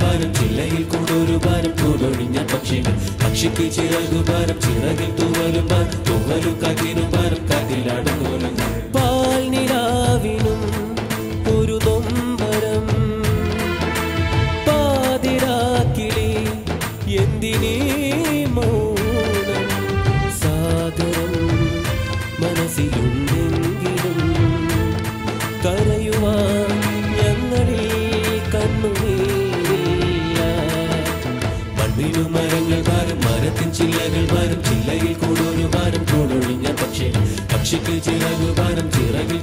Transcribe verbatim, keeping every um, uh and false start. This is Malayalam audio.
പാൽനിലാവിനും ഒരു നൊമ്പരം പാതിരാക്കിലെ എന്തിനേ മൗനം സാഗരം മനസ്സിലുണ്ടെങ്കിലും കരയുവാൻ ഞങ്ങളിൽ കണ്ണുനീരില്ല മണ്ണിലും മരങ്ങൾ വാരം മരത്തിൻ ചില്ലകൾ വാരം ചില്ലയിൽ കൂടൊരു വാരം കൂടൊഴിഞ്ഞ പക്ഷേ പക്ഷിക്ക് ചിറകു വാരം ചിറകിൽ